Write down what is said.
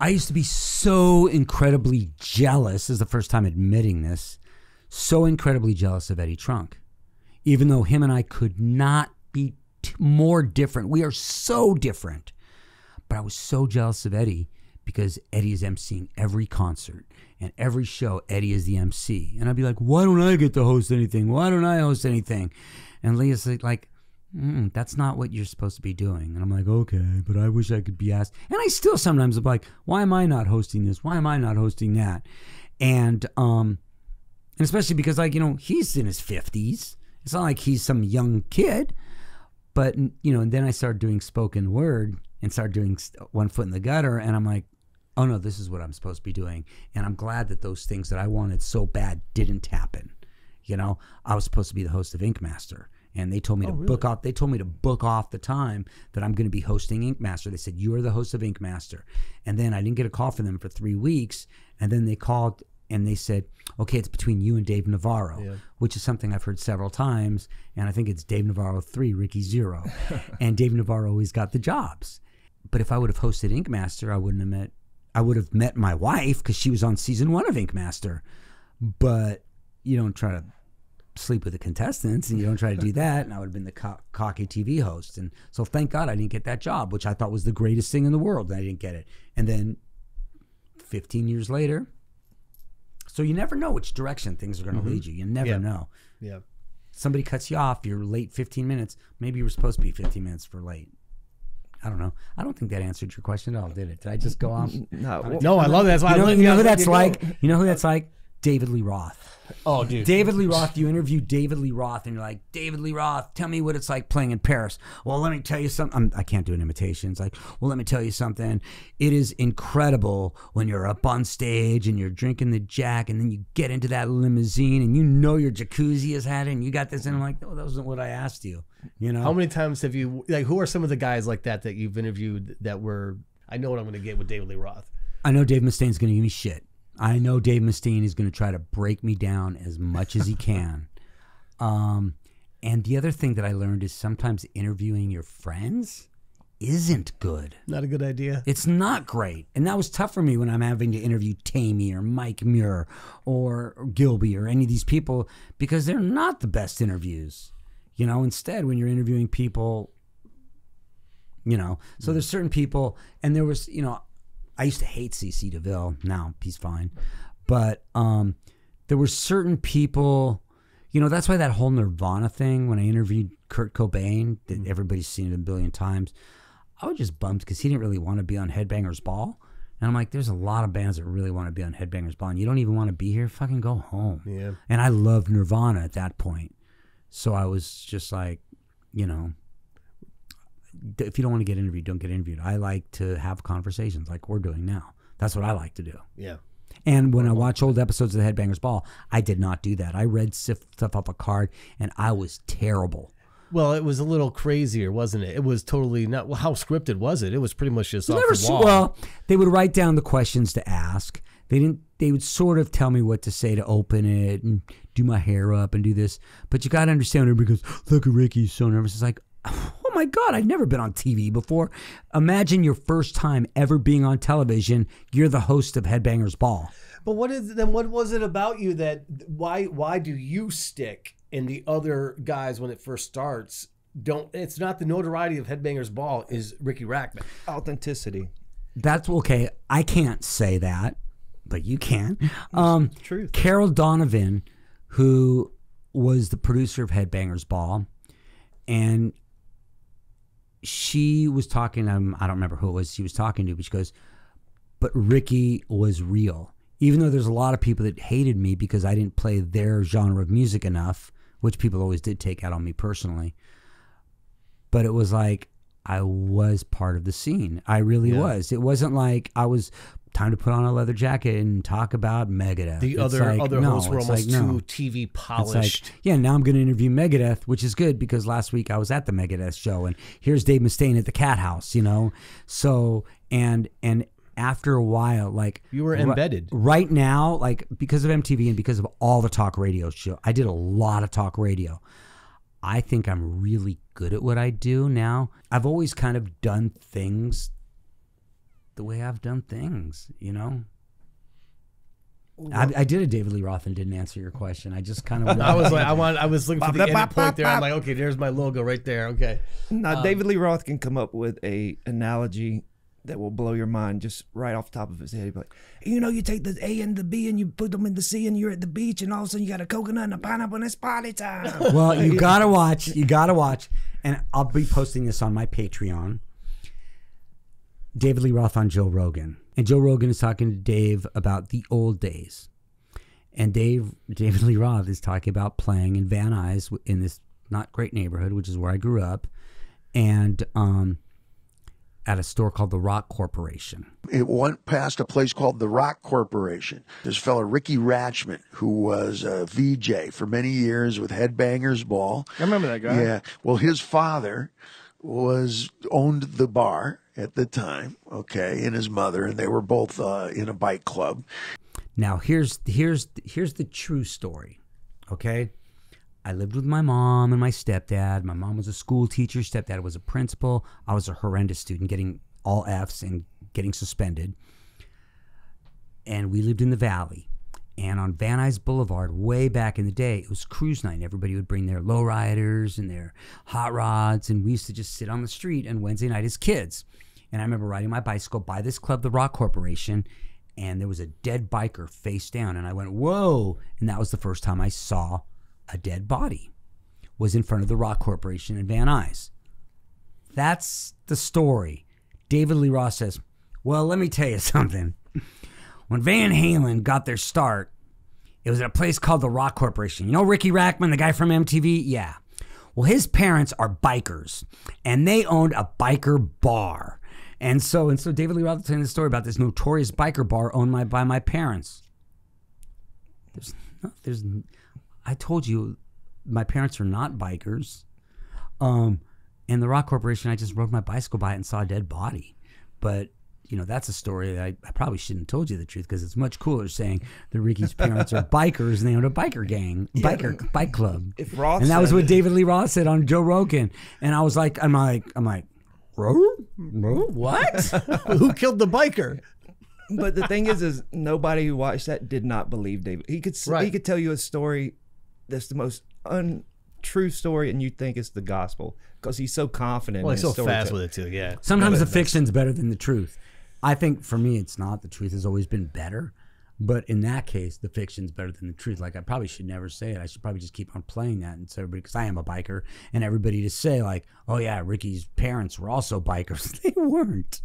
I used to be so incredibly jealous, this is the first time admitting this, so incredibly jealous of Eddie Trunk, even though him and I could not be more different. We are so different. But I was so jealous of Eddie because Eddie is emceeing every concert and every show. Eddie is the MC. And I'd be like, why don't I get to host anything? Why don't I host anything? And Leah's like, that's not what you're supposed to be doing. And I'm like, okay, but I wish I could be asked. And I still sometimes am like, why am I not hosting this? Why am I not hosting that? And especially because, like, you know, he's in his 50s. It's not like he's some young kid. But, you know, and then I started doing spoken word and started doing One Foot in the Gutter. And I'm like, oh, no, this is what I'm supposed to be doing. And I'm glad that those things that I wanted so bad didn't happen. You know, I was supposed to be the host of Ink Master. And they told me They told me to book off the time that I'm going to be hosting Ink Master. They said, you are the host of Ink Master. And then I didn't get a call from them for 3 weeks. And then they called and they said, okay, it's between you and Dave Navarro, which is something I've heard several times. And I think it's Dave Navarro 3, Ricky 0. And Dave Navarro always got the jobs. But if I would have hosted Ink Master, I would have met my wife because she was on season 1 of Ink Master. But you don't try to sleep with the contestants, and you don't try to do that, and I would have been the cocky TV host. And so thank God I didn't get that job, which I thought was the greatest thing in the world, and I didn't get it. And then 15 years later, so you never know which direction things are going to lead you. You never know. Yeah. Somebody cuts you off, you're late 15 minutes. Maybe you were supposed to be 15 minutes for late. I don't know. I don't think that answered your question at all, did it? Did I just go off? No, I love that. You know who that's like? David Lee Roth. Oh, dude. David Lee Roth, you interview David Lee Roth, and you're like, David Lee Roth, tell me what it's like playing in Paris. Well, let me tell you something. I can't do an imitation. It's like, well, let me tell you something. It is incredible when you're up on stage and you're drinking the Jack, and then you get into that limousine, and you know your jacuzzi is had it, and you got this, and I'm like, oh, that wasn't what I asked you. You know? How many times have you, like, who are some of the guys like that that you've interviewed that were, I know what I'm going to get with David Lee Roth. I know Dave Mustaine's going to give me shit. I know Dave Mustaine is going to try to break me down as much as he can. And the other thing that I learned is sometimes interviewing your friends isn't good. Not a good idea. It's not great. And that was tough for me when I'm having to interview Tammy or Mike Muir or Gilby or any of these people, because they're not the best interviews. You know, instead, when you're interviewing people, you know, so there's certain people, and there was, you know, I used to hate CC Deville. Now he's fine. But there were certain people, you know, that's why that whole Nirvana thing, when I interviewed Kurt Cobain, that everybody's seen it a billion times, I was just bummed because he didn't really want to be on Headbangers Ball. And I'm like, there's a lot of bands that really want to be on Headbangers Ball, and you don't even want to be here? Fucking go home. Yeah. And I loved Nirvana at that point. So I was just like, you know, if you don't want to get interviewed, don't get interviewed. I like to have conversations like we're doing now. That's what I like to do. Yeah. And when I watch old episodes of the Headbangers Ball, I did not do that. I read stuff off a card, and I was terrible. Well, it was a little crazier, wasn't it? It was totally not. Well, how scripted was it? It was pretty much just off the wall. Well, they would write down the questions to ask. They didn't. They would sort of tell me what to say to open it and do my hair up and do this. But you got to understand it because look at Ricky, he's so nervous. It's like, oh my God, I've never been on TV before. Imagine your first time ever being on television. You're the host of Headbangers Ball. But what was it about you that, why do you stick and the other guys when it first starts don't? It's not the notoriety of Headbangers Ball is Ricky Rachtman. Authenticity. That's okay. I can't say that, but you can. Truth. Carol Donovan, who was the producer of Headbangers Ball, and she was talking, I don't remember who it was she was talking to, but she goes, but Ricky was real. Even though there's a lot of people that hated me because I didn't play their genre of music enough, which people always did take out on me personally. But it was like, I was part of the scene. I really was. It wasn't like I was time to put on a leather jacket and talk about Megadeth. The other hosts were almost too TV polished. Like, yeah, now I'm going to interview Megadeth, which is good because last week I was at the Megadeth show, and here's Dave Mustaine at the Cat House, you know? So, and after a while, like, you were embedded. Right now, like, because of MTV and because of all the talk radio show, I did a lot of talk radio. I think I'm really good at what I do now. I've always kind of done things the way I've done things, you know? I did a David Lee Roth and didn't answer your question. I just kind of I was looking for the end point there. I'm like, okay, there's my logo right there. Okay. Now David Lee Roth can come up with a analogy that will blow your mind just right off the top of his head. He'd be like, you know, you take the A and the B and you put them in the C and you're at the beach and all of a sudden you got a coconut and a pineapple and it's party time. Well, you gotta watch. You gotta watch. And I'll be posting this on my Patreon. David Lee Roth on Joe Rogan. And Joe Rogan is talking to Dave about the old days. And David Lee Roth is talking about playing in Van Nuys in this not great neighborhood, which is where I grew up, and at a store called the Rock Corporation. It went past a place called the Rock Corporation. This fellow, Ricky Rachtman, who was a VJ for many years with Headbangers Ball. I remember that guy. Yeah. Well, his father owned the bar at the time, okay, and his mother, and they were both in a bike club. Now here's the true story, okay? I lived with my mom and my stepdad. My mom was a school teacher, stepdad was a principal. I was a horrendous student, getting all F's and getting suspended. And we lived in the valley. And on Van Nuys Boulevard, way back in the day, it was cruise night. Everybody would bring their lowriders and their hot rods, and we used to just sit on the street on Wednesday night as kids. And I remember riding my bicycle by this club, the Rock Corporation, and there was a dead biker face down, and I went, whoa! And that was the first time I saw a dead body, was in front of the Rock Corporation in Van Nuys. That's the story. David Lee Roth says, well, let me tell you something. When Van Halen got their start, it was at a place called the Rock Corporation. You know Ricky Rachtman, the guy from MTV? Yeah. Well, his parents are bikers, and they owned a biker bar. And so David Lee Roth telling the story about this notorious biker bar owned by my parents. I told you, my parents are not bikers. And the Rock Corporation, I just rode my bicycle by it and saw a dead body. But you know, that's a story that I probably shouldn't have told you the truth, because it's much cooler saying that Ricky's parents are bikers and they own a biker gang, bike club. If Roth and that was what David Lee Roth said on Joe Rogan. And I was like, I'm like, what? Who killed the biker? But the thing is nobody who watched that did not believe David. He could tell you a story that's the most untrue story, and you think it's the gospel because he's so confident. Well, he's so fast with it too. Yeah. Sometimes the fiction's better than the truth. I think for me, it's not. The truth has always been better. But in that case, the fiction's better than the truth. Like, I probably should never say it. I should probably just keep on playing that. And so everybody, because I am a biker, and everybody to say, like, oh yeah, Ricky's parents were also bikers. They weren't.